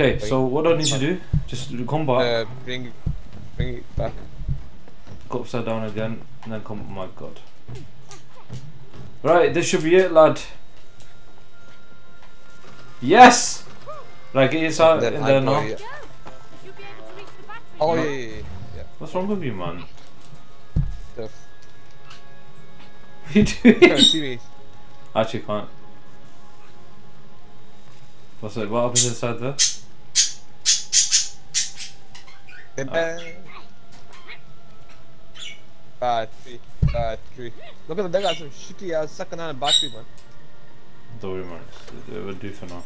Okay, bring, so what do I need to do? Just come back. Bring it back. Go upside down again, and then come. Oh my god. Right, this should be it, lad. Yes! Right, get yourself in there now. Yeah. Oh, no. Yeah. What's wrong with you, man? What are you doing? Can't see me. Actually, can't. What's it? What happens inside there? Battery. Look at that, got some shitty ass second hand battery, man. Don't worry, man. It will do for now.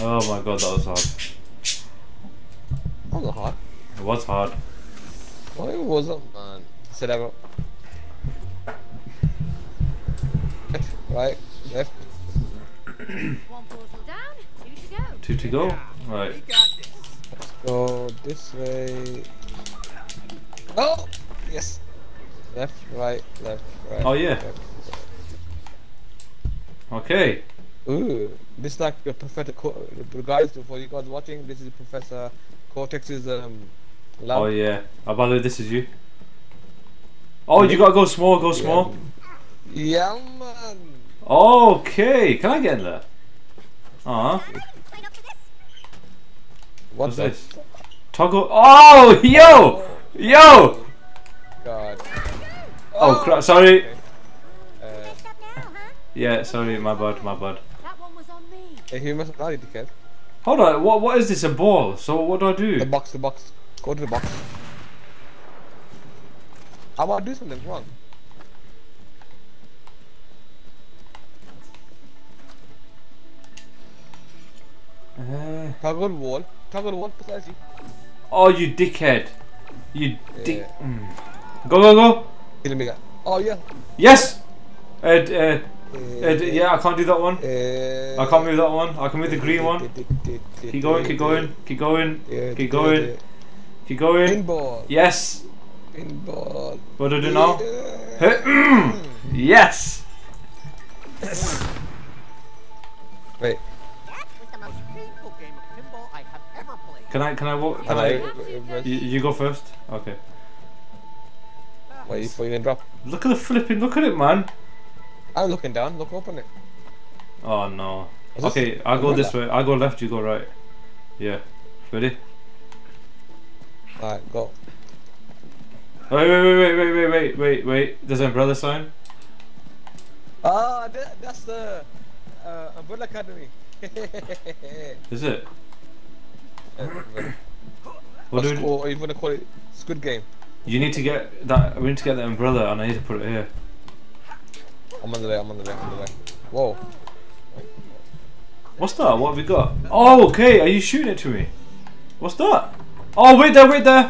Oh my god, that was hard. That was hard. It was hard. Well, it wasn't, man. Sit down. Right, left. 1 portal down, 2 to go. 2 to go? Yeah. Right. We got this. Let's go this way. Oh! Yes. Left, right, left, right. Oh yeah. Left. Okay. Ooh, this is like Professor guys, for you guys watching, this is Professor Cortex's lab. Oh yeah. Oh, by the way, this is you. Oh, you gotta go small. Yeah, man. Okay, can I get in there? Uh-huh. What's this? Toggle. Oh, yo! Yo! God. Oh, crap, sorry. Yeah, sorry, my bad. That one was on me. Hey, you must have died, dickhead. Hold on, what is this, a ball? So what do I do? The box. Go to the box. I want to do something wrong. Toggle wall, precisely. Oh, you dickhead. You dick. Yeah. Go. Kill me, guy. Oh, yeah. Yes! Yeah, I can't do that one. I can't move that one. I can move the green one. Keep going. Pinball. Yes. Pinball. What do I do now? Yes! Wait. Can I walk? You go first. Okay. Wait before you then drop. Look at the flipping. Look at it, man. I'm looking down. Look up on it. Oh no. Okay, I go this way. I go left. You go right. Yeah. Ready? Alright, go. Wait. There's an umbrella sign. Ah, that's the Umbrella Academy. Is it? What do we do? Or you want to call it Squid Game? You need to get that. We need to get the umbrella, and I need to put it here. I'm on the way. Whoa! What's that? What have we got? Oh, okay. Are you shooting it to me? What's that? Oh, wait there.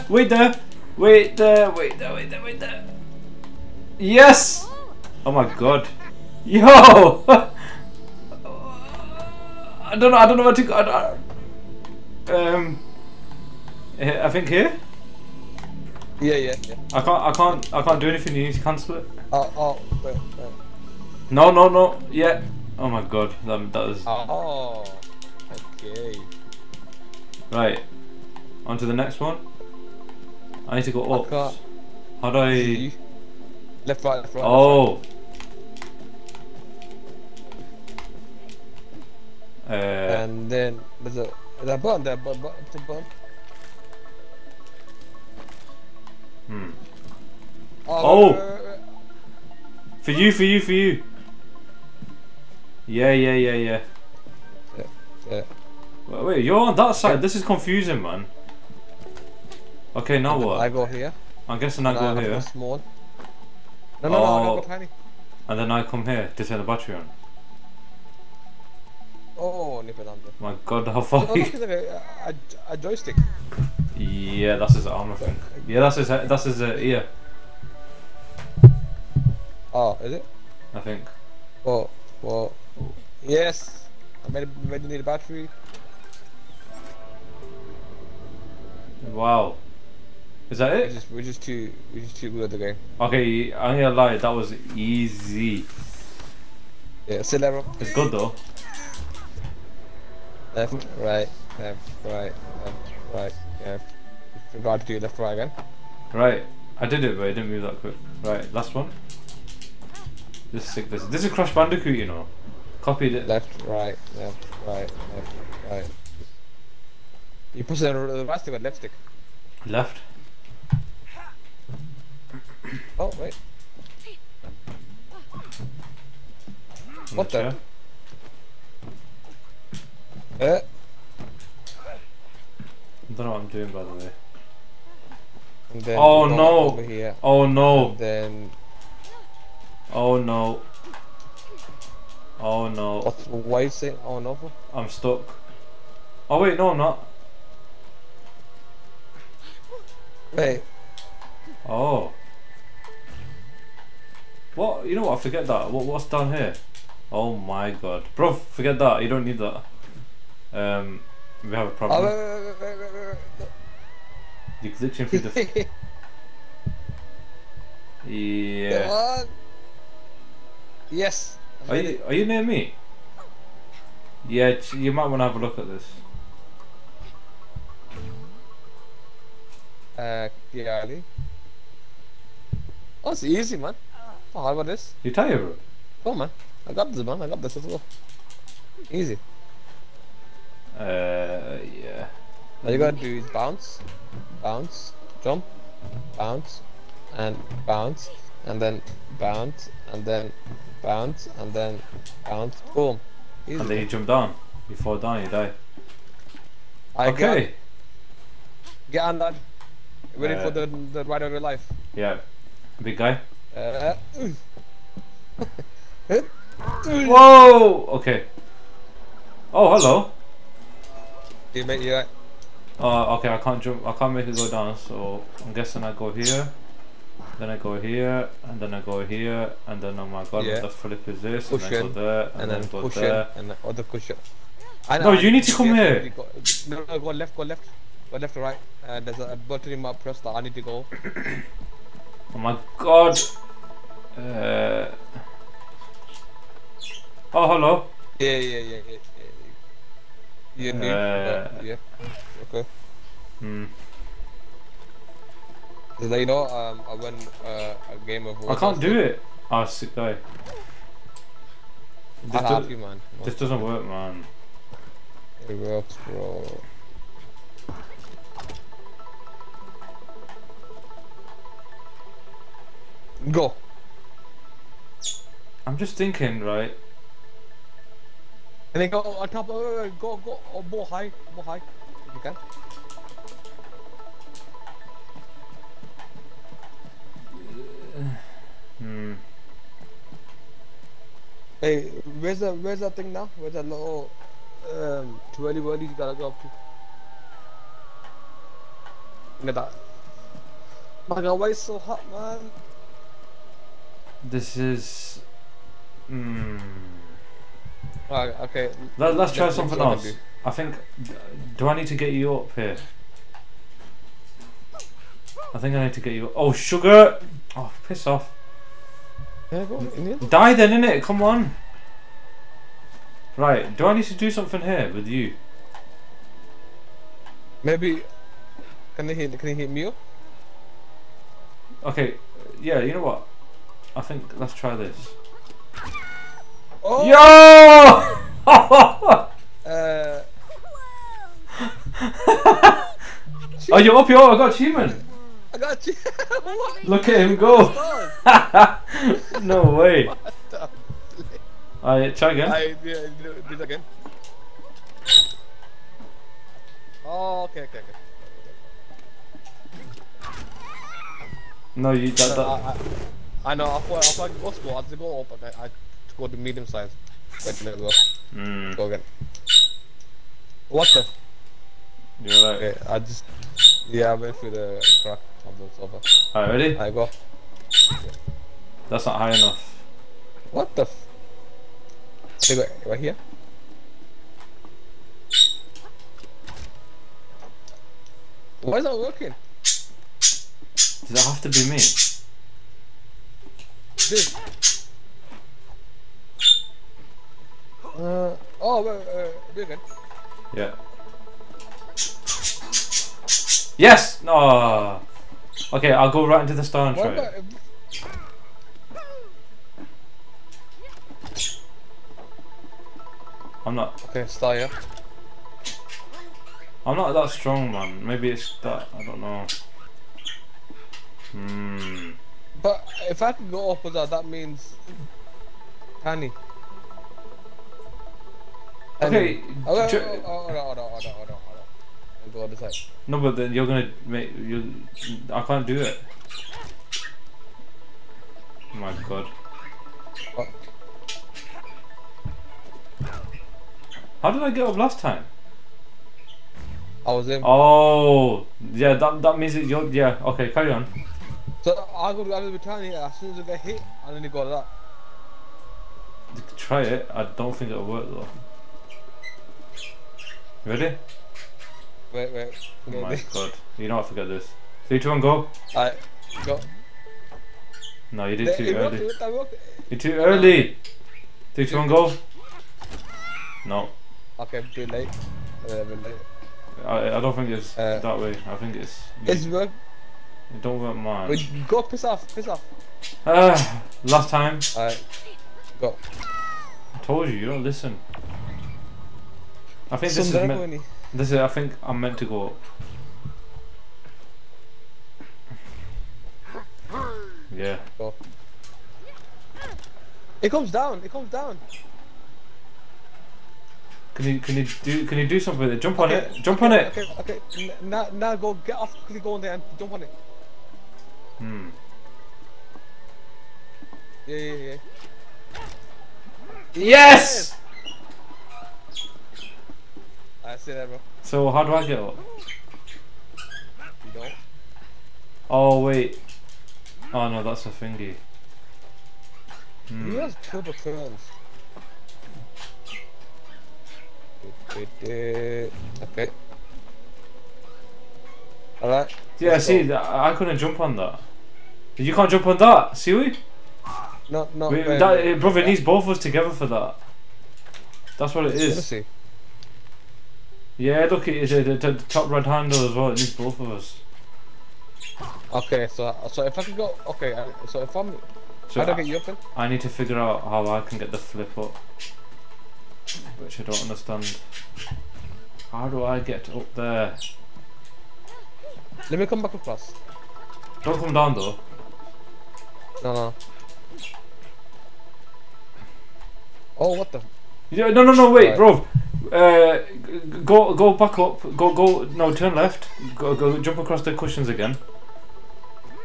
Yes! Oh my god! Yo! I don't know what to go. I think here. Yeah. I can't do anything. You need to cancel it. Oh, wait. No. Yeah. Oh my god, that was. Oh. Okay. Right. On to the next one. I need to go up. How do I? Left, right. Oh. And then there's a. That button. Oh! For you! Yeah. Wait, you're on that side. This is confusing, man. Okay, now what? I go here. I'm guessing I go here. Small. No, I go tiny. And then I come here to turn the battery on. Oh, my god, how far? A joystick. Yeah, that's his arm, I think. Yeah, that's his ear. Oh, is it? I think. Whoa. Yes! I maybe need a battery. Wow. Is that it? We're just too good at the game. Okay, I'm gonna lie, that was easy. Yeah, it's good though. Left, right, left, right, left, right, left. Forgot to do left, right again. Right. I did it, but it didn't move that quick. Right, last one. This is sick. This is Crash Bandicoot, you know. Copied it. Left, right, left, right, left, right. You push it on the right stick or left stick? Left. Oh, wait. What the? I don't know what I'm doing, by the way. And then oh no! Over here. Oh no! And then. Oh no! Oh no! Why are you saying oh no for? I'm stuck. Oh wait, no, I'm not. Wait. Oh. What? You know what? Forget that. What's down here? Oh my god, bro! Forget that. You don't need that. We have a problem. Oh, wait. You're glitching through the. Yeah. Yes. Are you near me? Yeah, you might want to have a look at this. Yeah, I think. Oh, it's easy, man. Oh, how about this? You tired, bro? Oh, man. I got this, man. I got this as well. Easy. Yeah. All you gotta do is bounce, bounce, jump, bounce, and bounce, and then bounce, and then bounce, and then bounce. Boom. Easy. And then you jump down. You fall down, you die. Okay. Get on that. Ready for the ride of your life. Yeah. Big guy. Whoa! Okay. Oh, hello. You made you. Okay, I can't jump. I can't make it go down. So I'm guessing I go here, then I go here, and then I go here, and then oh my god, yeah. What the flip is this? Push and then in, go there, and then go there, and then other cushion. No, you need to come here. No, go left, go left, go left, right. There's a button in my press that I need to go. Oh my god. Oh hello. Yeah. You need yeah. Okay. Did they know I won a game of World I can't do game. It! Oh sick guy. This, you, man. This doesn't work, man. It works, bro. Go! I'm just thinking, right? And then go on top, go, oh, more high, if you can. Hey, where's that thing now? Where's that little, twirly whirly you gotta go up to? Look at that. My god, why is it so hot, man? This is... Alright, okay. Let's try something else. I think. Do I need to get you up here? I think I need to get you up. Oh, sugar! Oh, piss off. Yeah, go on. Die then, innit? Come on! Right, do I need to do something here with you? Maybe. Can they hit me up? Okay, yeah, you know what? I think let's try this. Oh. Yo! Oh, you're up, I got achievement. I got you. Look at him go. No way. Alright, try again. Do that again. Oh, okay. No, you got that. I know, I thought it was small. I had to go up, but I go to medium size. Wait, let it go. Go again. What the? You're right. Okay, I went through the crack of the sofa. Alright, ready? I go. Okay. That's not high enough. What the? Should I go right here? Why is that working? Does it have to be me? This. Oh, wait, do it again. Yeah. Yes! No. Oh. Okay, I'll go right into the star and try it. I'm not. Okay, star, yeah. I'm not that strong, man. Maybe it's that. I don't know. Hmm. But if I can go up with that, that means tiny. Okay. I'll go on the side. No, but then you're gonna make you. I can't do it. Oh my god. What? How did I get up last time? I was in. Oh, yeah. That means it. You're, yeah. Okay, carry on. So I'll be trying here. As soon as I get hit, I only go like that. Try it. I don't think it'll work though. Ready? Wait. Oh my god. You know I forget this. 3, 2, 1, go. Alright, go. No, you did too early. You're too early. 3, 2, 1, go. No. Okay, I'm too late. I don't think it's that way. I think it's. It's work. It don't work mine. Wait, go piss off. Last time. Alright, go. I told you don't listen. I think this is. This is. I think I'm meant to go up. Yeah. Go. It comes down. Can you do something with it? Jump on it. Jump on it. Okay. Now go get off. Quickly go on there and jump on it. Hmm. Yeah. Yes. I see that, bro. So how do I get up? You don't. Oh wait. Oh no, that's a thingy. Hmm. He has turbo turns. Okay. Alright. Yeah, let's see, I couldn't jump on that. You can't jump on that, see we? No. Brother, it needs both of us together for that. That's what it is. Yeah, look, it's the top red handle as well. It needs both of us. Okay, so if I can go, okay, so if I'm, so how do I get you up then? I need to figure out how I can get the flip up, which I don't understand. How do I get up there? Let me come back across. Don't come down though. No. Oh, what the? Yeah, no, wait, right, bro. Go back up. Go. No, turn left. Go. Jump across the cushions again.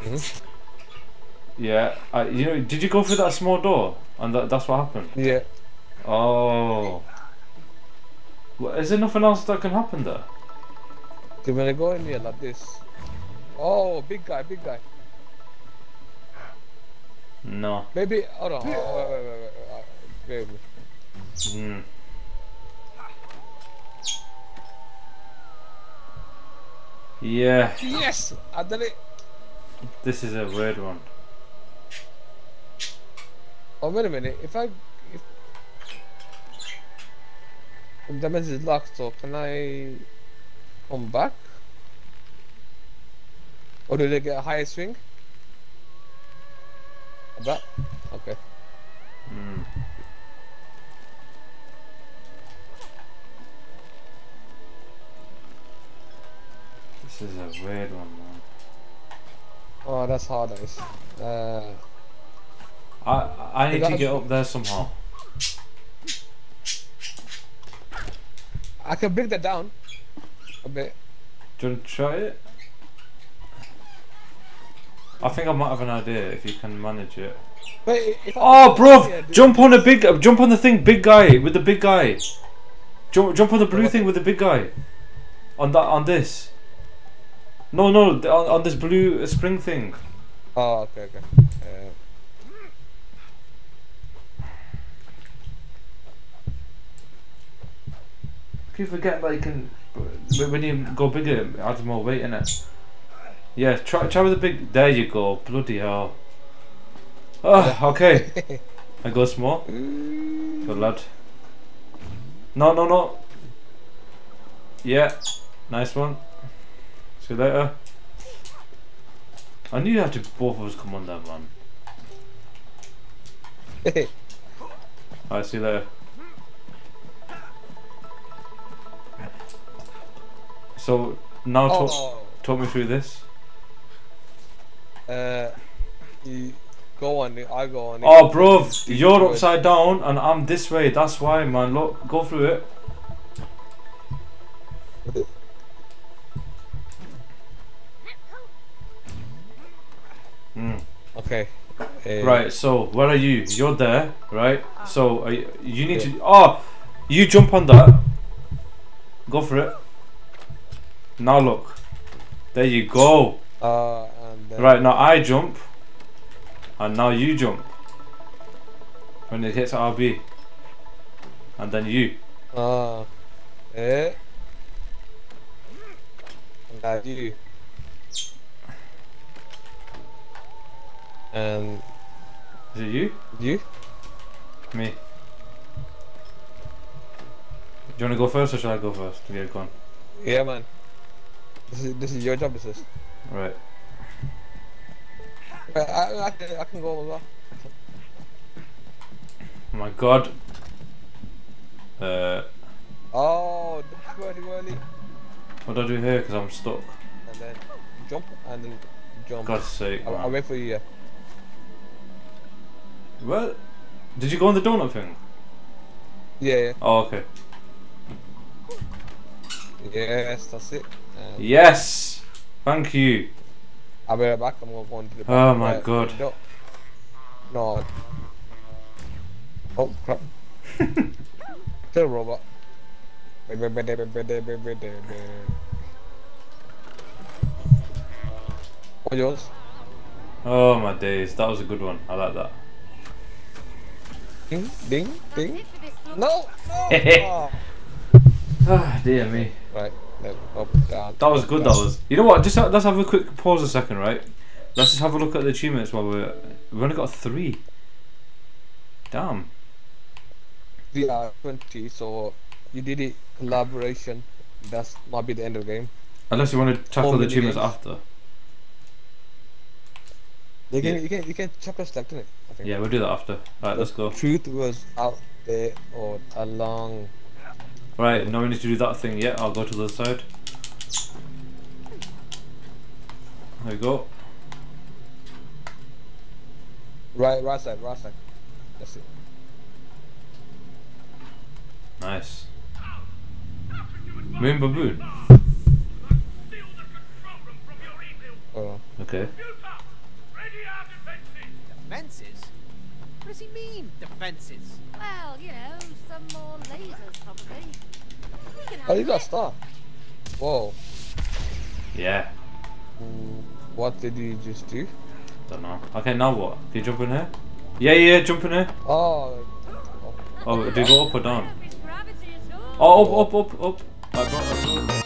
Mm-hmm. Yeah. You know, did you go through that small door? And that's what happened. Yeah. Oh. Well, is there nothing else that can happen there? Can we go in here like this? Oh, big guy. No. Maybe. Oh no. Wait. Hmm. Yeah. Yes! I did it! This is a weird one. Oh, wait a minute. If that means it's locked, so can I come back? Or do they get a higher swing? That? Okay. Hmm. This is a weird one, man. Oh, that's hard, that is. I need to get up there somehow. I can bring that down a bit. Do you want to try it? I think I might have an idea if you can manage it. Wait, oh, bro! Yeah, jump on the thing, big guy with the big guy. Jump on the blue thing with the big guy. On this. No, on this blue spring thing. Oh, okay. You forget that you can, when you go bigger, it adds more weight in it. Yeah, try with the big. There you go. Bloody hell. Oh, okay. I go small. Good lad. No. Yeah, nice one. See you later. I knew you'd have to both of us come on that one. Alright, see you later. So, now talk me through this. You go on, I go on. Oh, bro, you're upside down and I'm this way. That's why, man. Look, go through it. Okay. Right, so where are you? You're there, right? So you need to. Oh, you jump on that. Go for it. Now look. There you go. Right, now I jump. And now you jump. When it hits RB. And then you. And you. Is it you? You? Me. Do you want to go first or shall I go first to get it gone? Yeah, man. This is your job, this is. Right. I can go as well. Oh my god. Oh, whirly. What do I do here? Because I'm stuck. And then jump, and then jump. God's sake, man. I'll wait for you. Well, did you go on the donut thing? Yeah, yeah. Oh, okay. Yes, that's it. Yes! Thank you. I'll be right back. I'm going to go into the back. Oh my god. No. Oh, crap. Still robot. What yours? Oh my days. That was a good one. I like that. Ding, ding, ding. No! No! Oh. Ah, dear me. Right, up, down. That was good, that was. You know what, just let's have a quick pause a second, right? Let's just have a look at the achievements while we're... We've only got 3. Damn. We are 20, so you did it collaboration. That might be the end of the game. Unless you want to tackle the achievements after. You can chapter select, didn't it? I think. Yeah, we'll do that after. Alright, let's go. Truth was out there or along. Right, now we need to do that thing. Yeah, I'll go to the other side. There we go. Right side, right side. That's it. Nice. Moon baboon. Oh, okay. Defenses? What does he mean, defenses? Well, you know, some more lasers probably. Oh, you got a star. Whoa. Yeah. What did you just do? Don't know. Okay, now what? Can you jump in here? Yeah, yeah, jump in here. Oh. Oh, do you go up or down? Oh, up, up, up, up. I got it.